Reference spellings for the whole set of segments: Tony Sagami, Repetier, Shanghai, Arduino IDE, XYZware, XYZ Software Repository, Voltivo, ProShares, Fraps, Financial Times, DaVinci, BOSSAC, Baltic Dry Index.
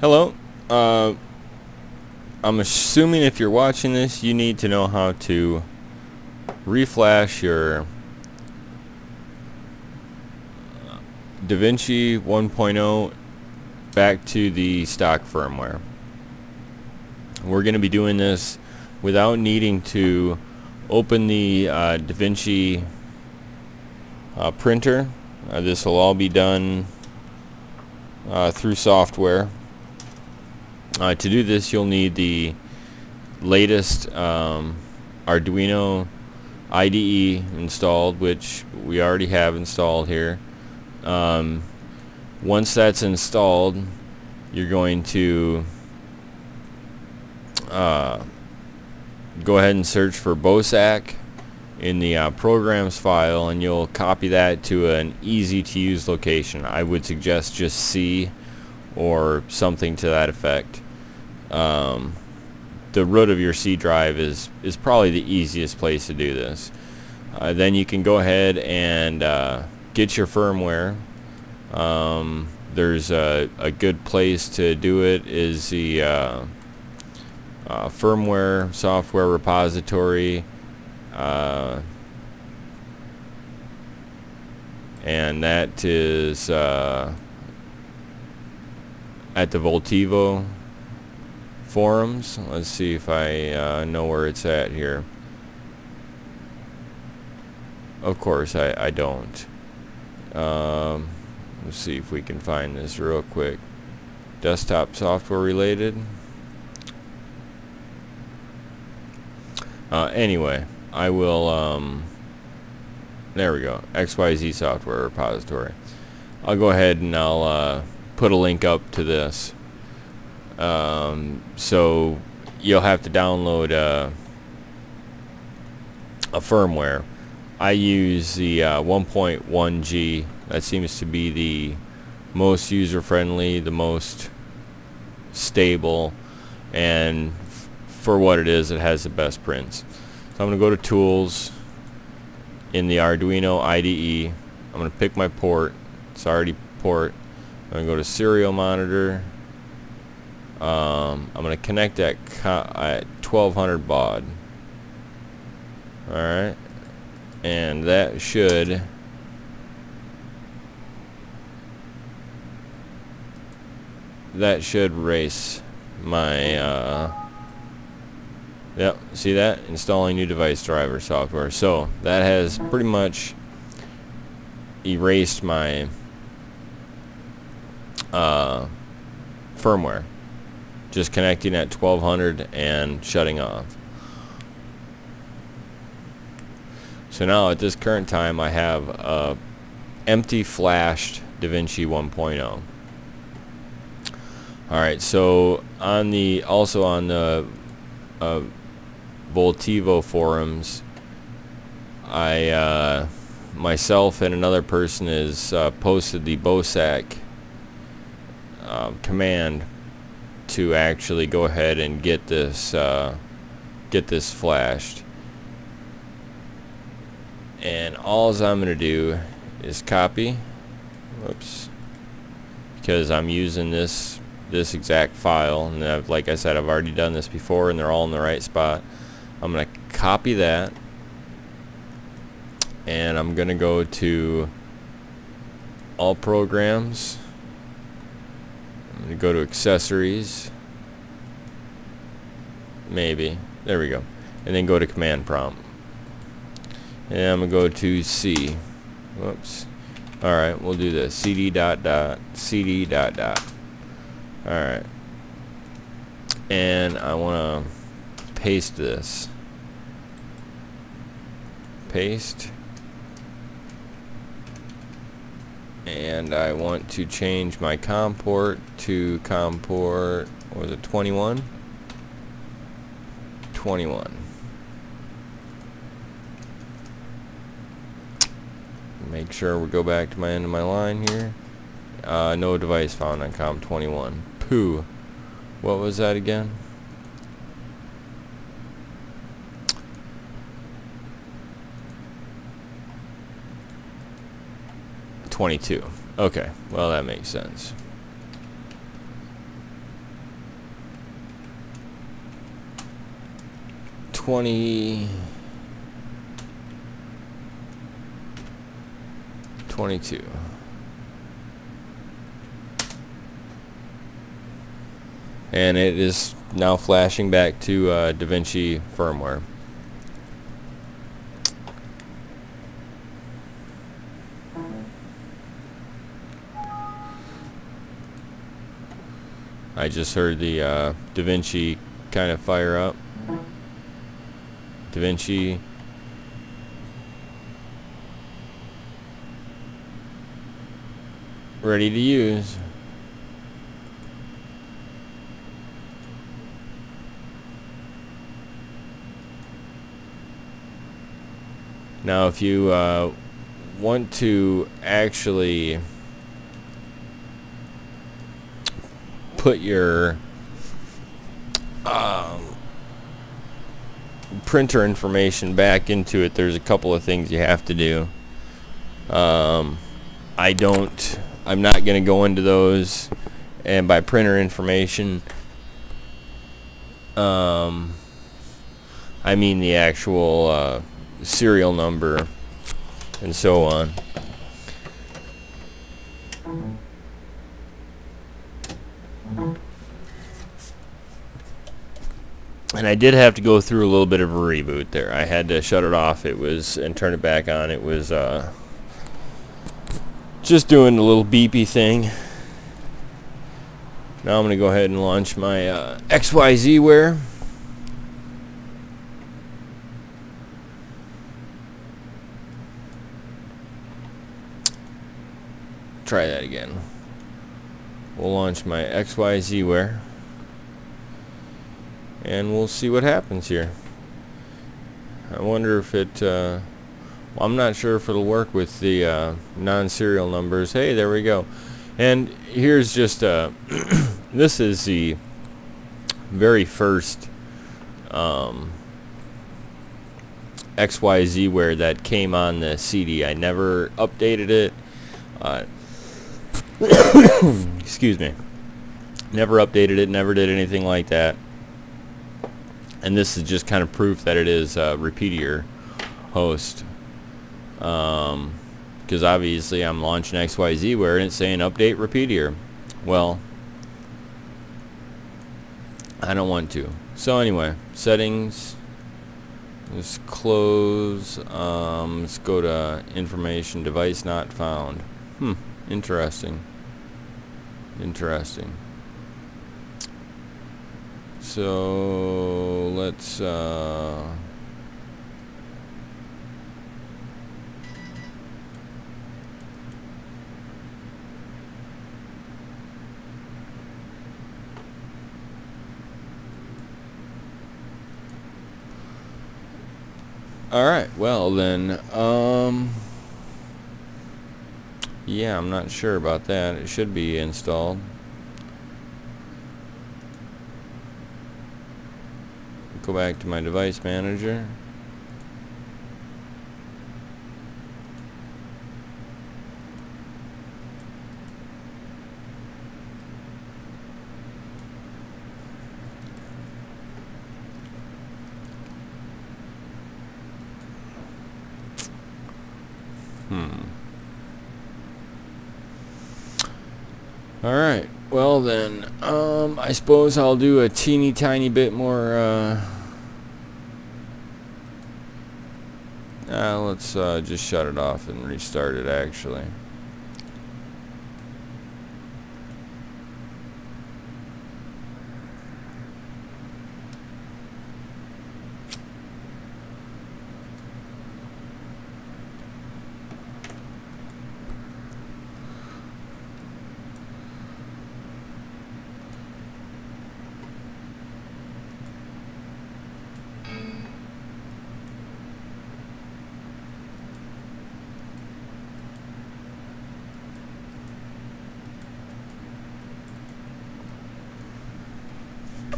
Hello. I'm assuming if you're watching this, you need to know how to reflash your DaVinci 1.0 back to the stock firmware. We're going to be doing this without needing to open the DaVinci printer. This will all be done through software. To do this, you'll need the latest Arduino IDE installed, which we already have installed here. Once that's installed, you're going to go ahead and search for BOSSAC in the programs file, and you'll copy that to an easy to use location. I would suggest just C or something to that effect. The root of your C drive is probably the easiest place to do this. Then you can go ahead and get your firmware. There's a good place to do it is the firmware software repository, and that is at the Voltivo forums. Let's see if I know where it's at here. Of course I don't. Let's see if we can find this real quick. Desktop software related. Anyway, I will there we go, XYZ Software Repository. I'll go ahead and I'll put a link up to this, so you'll have to download a firmware. I use the 1.1G. That seems to be the most user-friendly, the most stable, and for what it is, it has the best prints. So I'm going to go to Tools in the Arduino IDE. I'm going to pick my port. It's already port. I'm going to go to Serial Monitor. I'm going to connect at 1200 baud. Alright. And that should race my yep, see that? Installing new device driver software. So that has pretty much erased my firmware, just connecting at 1200 and shutting off. So now at this current time I have a empty flashed DaVinci 1.0. Alright, so on the Voltivo forums, I myself and another person has posted the BOSSAC command to actually go ahead and get this flashed. And all I'm gonna do is copy, whoops, because I'm using this exact file, and I've, like I said, I've already done this before and they're all in the right spot. I'm gonna copy that and I'm gonna go to all programs. I'm gonna go to accessories, maybe, there we go, and then go to command prompt. And I'm going to go to C. Whoops. Alright, we'll do this. CD dot dot. CD dot dot. Alright. And I want to paste this. Paste. And I want to change my COM port to COM port, what was it, 21? 21. Make sure we go back to my end of my line here. No device found on COM 21. Pooh. What was that again? .22. Okay. Well, that makes sense. 22. And it is now flashing back to DaVinci firmware. I just heard the DaVinci kind of fire up. DaVinci. Ready to use. Now if you want to actually put your printer information back into it, there's a couple of things you have to do. I'm not going to go into those, and by printer information I mean the actual serial number and so on. And I did have to go through a little bit of a reboot there. I had to shut it off. It was, and turn it back on. It was just doing a little beepy thing. Now I'm going to go ahead and launch my XYZware. Try that again. We'll launch my XYZware and we'll see what happens here. I wonder if it well, I'm not sure if it'll work with the non-serial numbers. Hey, there we go. And here's just this is the very first XYZware that came on the CD. I never updated it. Excuse me. Never updated it, never did anything like that. And this is just kind of proof that it is a Repetier host. Because obviously I'm launching XYZware and it's saying update Repetier. Well, I don't want to. So anyway, settings. Let's close. Let's go to information, device not found. Interesting. So let's all right, well then yeah, I'm not sure about that. It should be installed. Go back to my device manager. Alright, well then, I suppose I'll do a teeny tiny bit more, let's just shut it off and restart it actually.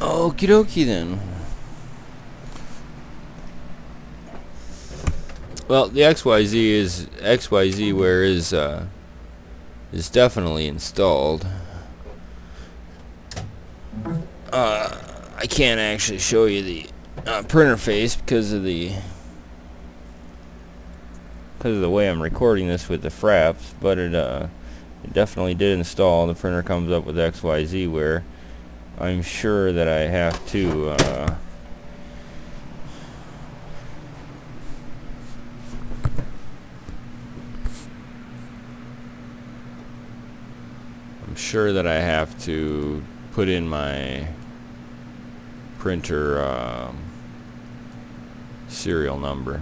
Okie dokie then. Well, the XYZware is definitely installed. I can't actually show you the printer face because of the way I'm recording this with the fraps, but it definitely did install. The printer comes up with XYZware. I'm sure that I have to put in my printer serial number.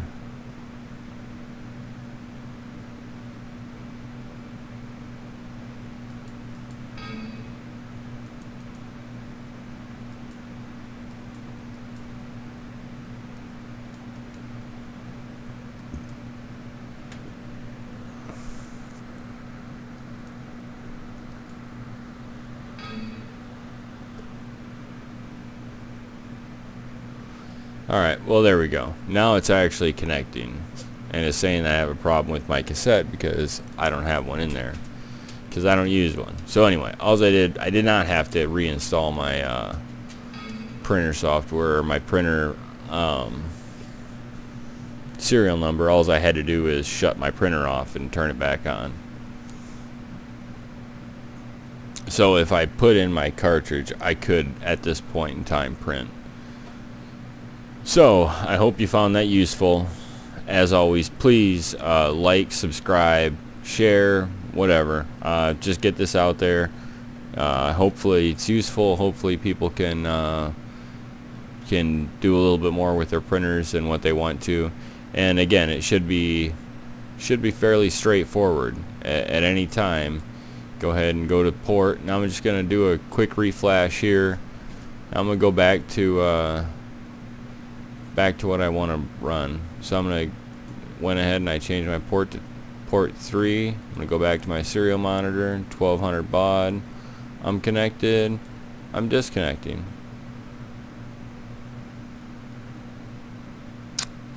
Alright, well there we go. Now it's actually connecting, and it's saying that I have a problem with my cassette because I don't have one in there, because I don't use one. So anyway, all I did not have to reinstall my printer software, or my printer serial number. All I had to do is shut my printer off and turn it back on. So if I put in my cartridge, I could at this point in time print. So, I hope you found that useful. As always, please like, subscribe, share, whatever. Just get this out there. Hopefully it's useful. Hopefully people can do a little bit more with their printers and what they want to. And again, it should be fairly straightforward. At any time, go ahead and go to port. Now I'm just going to do a quick reflash here. I'm going to go back to what I want to run. So I'm going to went ahead and I changed my port to port 3. I'm going to go back to my serial monitor, 1200 baud. I'm connected. I'm disconnecting.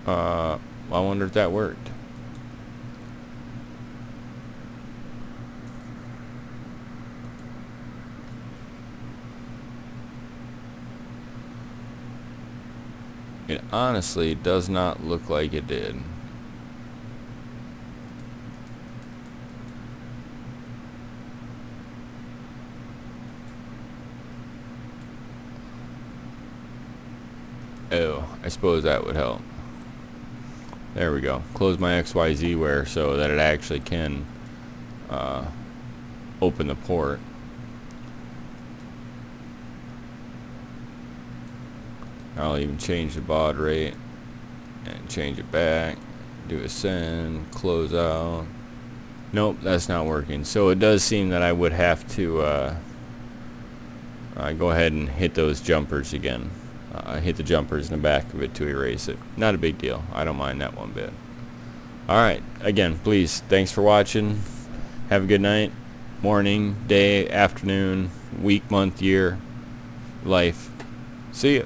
I wonder if that worked. It honestly does not look like it did. Oh, I suppose that would help. There we go. Close my XYZware so that it actually can open the port. I'll even change the baud rate and change it back. Do a send, close out. Nope, that's not working. So it does seem that I would have to go ahead and hit those jumpers again. Hit the jumpers in the back of it to erase it. Not a big deal. I don't mind that one bit. Alright, again, please, thanks for watching. Have a good night, morning, day, afternoon, week, month, year, life. See ya.